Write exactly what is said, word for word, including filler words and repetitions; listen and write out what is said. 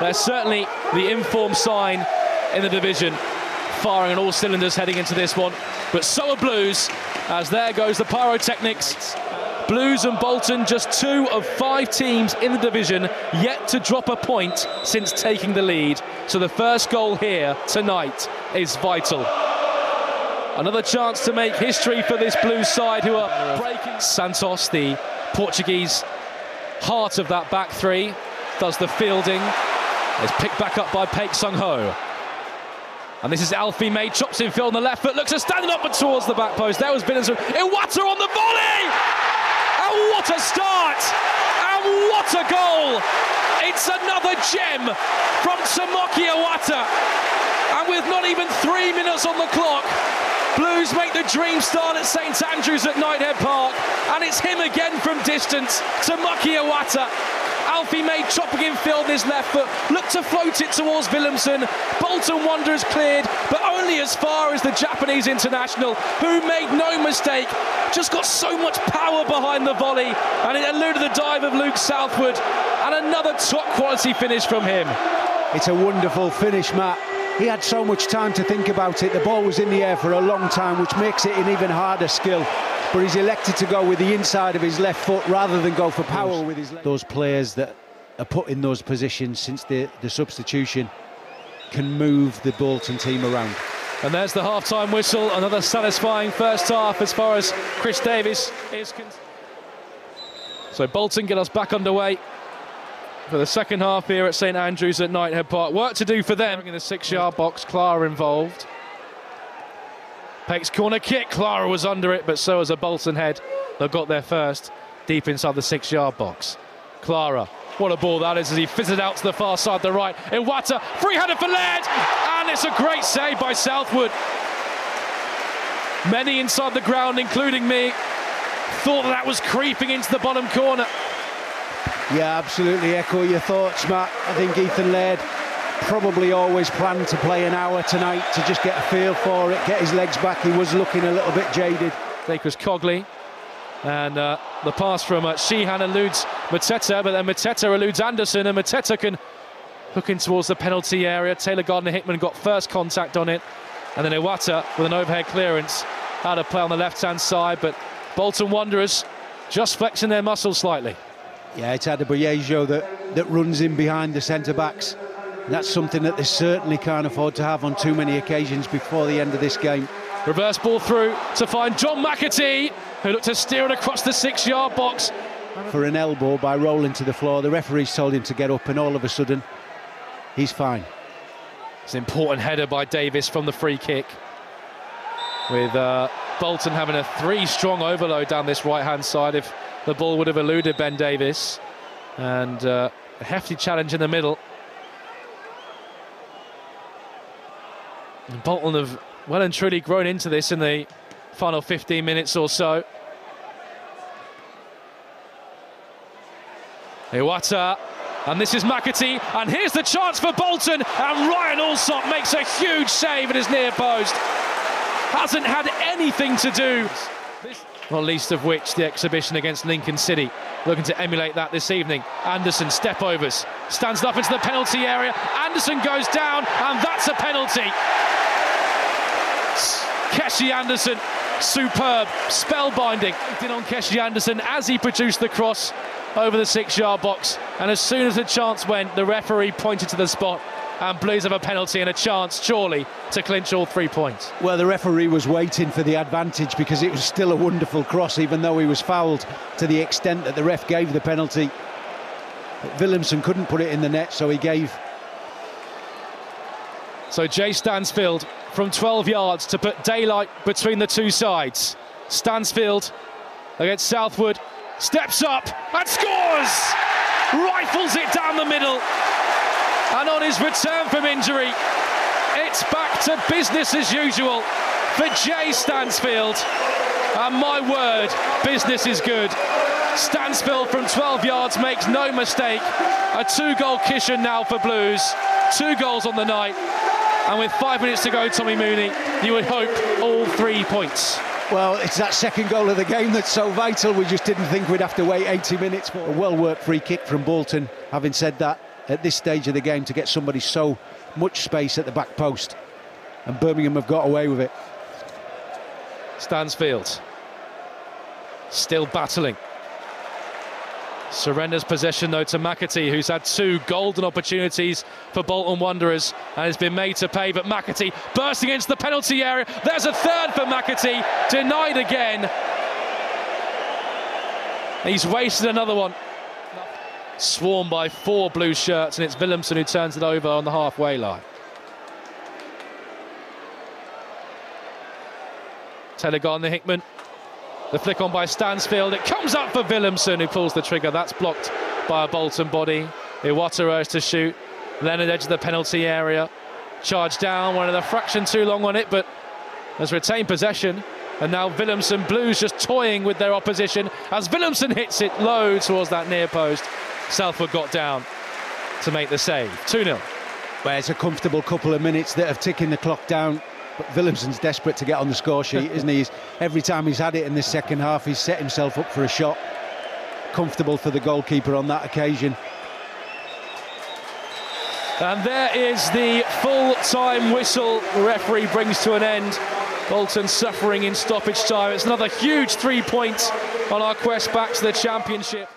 They're certainly the in-form sign in the division, firing on all cylinders heading into this one. But so are Blues, as there goes the pyrotechnics. Blues and Bolton, just two of five teams in the division yet to drop a point since taking the lead. So the first goal here tonight is vital. Another chance to make history for this Blues side, who are breaking. Santos, the Portuguese heart of that back three, does the fielding. It's picked back up by Paik Seung-ho. And this is Alfie May, chops in field on the left foot, looks to stand up and towards the back post. There was Willemsen. Iwata on the volley! And what a start! And what a goal! It's another gem from Tomoki Iwata. And with not even three minutes on the clock, Blues make the dream start at Saint Andrews at Knighthead Park. And it's him again from distance, Tomoki Iwata. Alfie May chopping in field his left foot, looked to float it towards Willemsen. Bolton Wanderers cleared, but only as far as the Japanese international, who made no mistake, just got so much power behind the volley, and it eluded the dive of Luke Southwood, and another top-quality finish from him. It's a wonderful finish, Matt. He had so much time to think about it. The ball was in the air for a long time, which makes it an even harder skill. But he's elected to go with the inside of his left foot rather than go for power those, with his left. Those players that are put in those positions since the, the substitution can move the Bolton team around. And there's the half-time whistle. Another satisfying first half as far as Chris Davis is concerned. So Bolton get us back underway for the second half here at Saint Andrews at Knighthead Park. Work to do for them in the six-yard box. Clara involved. Paik's corner kick. Clara was under it, but so was a Bolton head that got there first, deep inside the six-yard box. Clara, what a ball that is as he fizzed out to the far side, the right. Iwata, free-handed for Laird, and it's a great save by Southwood. Many inside the ground, including me, thought that, that was creeping into the bottom corner. Yeah, absolutely echo your thoughts, Matt. I think Ethan Laird probably always planned to play an hour tonight to just get a feel for it, get his legs back. He was looking a little bit jaded. I think it was Cogley. And uh, the pass from uh, Sheehan eludes Mateta, but then Mateta eludes Anderson, and Mateta can hook in towards the penalty area. Taylor Gardner-Hickman got first contact on it, and then Iwata with an overhead clearance out of play on the left-hand side, but Bolton Wanderers just flexing their muscles slightly. Yeah, it's Adebayejo that, that runs in behind the centre-backs. That's something that they certainly can't afford to have on too many occasions before the end of this game. Reverse ball through to find John McAtee, who looked to steer it across the six-yard box. For an elbow by rolling to the floor, the referee's told him to get up, and all of a sudden, he's fine. It's an important header by Davis from the free kick, with uh, Bolton having a three-strong overload down this right-hand side. If the ball would have eluded Ben Davis, and uh, a hefty challenge in the middle. And Bolton have well and truly grown into this in the final fifteen minutes or so. Iwata, and this is McAtee, and here's the chance for Bolton, and Ryan Allsop makes a huge save at his near post. Hasn't had anything to do. Not least of which the exhibition against Lincoln City. Looking to emulate that this evening. Anderson, step overs, stands up into the penalty area. Anderson goes down, and that's a penalty. Keshi Anderson, superb, spellbinding. Did on Keshi Anderson as he produced the cross over the six-yard box. And as soon as the chance went, the referee pointed to the spot. And Blues have a penalty and a chance, surely, to clinch all three points. Well, the referee was waiting for the advantage, because it was still a wonderful cross, even though he was fouled to the extent that the ref gave the penalty. But Willemsen couldn't put it in the net, so he gave. So Jay Stansfield from twelve yards to put daylight between the two sides. Stansfield against Southwood, steps up and scores! Rifles it down the middle. And on his return from injury, it's back to business as usual for Jay Stansfield. And my word, business is good. Stansfield from twelve yards makes no mistake. A two-goal cushion now for Blues. Two goals on the night. And with five minutes to go, Tommy Mooney, you would hope all three points. Well, it's that second goal of the game that's so vital. We just didn't think we'd have to wait eighty minutes for a well-worked free kick from Bolton. Having said that, at this stage of the game to get somebody so much space at the back post. And Birmingham have got away with it. Stansfield still battling. Surrenders possession though to McAtee, who's had two golden opportunities for Bolton Wanderers and has been made to pay. But McAtee bursting into the penalty area. There's a third for McAtee, denied again. He's wasted another one. Swarmed by four blue shirts, and it's Willemsen who turns it over on the halfway line. Taylor Gardner-Hickman. The flick on by Stansfield, it comes up for Willemsen, who pulls the trigger. That's blocked by a Bolton body. Iwata urged to shoot, Leonard edge of the penalty area. Charged down, one of the fraction too long on it, but has retained possession. And now Willemsen, Blues just toying with their opposition. As Willemsen hits it low towards that near post, Southwood got down to make the save. two nil. Well, it's a comfortable couple of minutes that have ticking the clock down. But Willemsen's desperate to get on the score sheet, isn't he? He's, every time he's had it in this second half, he's set himself up for a shot. Comfortable for the goalkeeper on that occasion. And there is the full-time whistle the referee brings to an end. Bolton suffering in stoppage time. It's another huge three points on our quest back to the championship.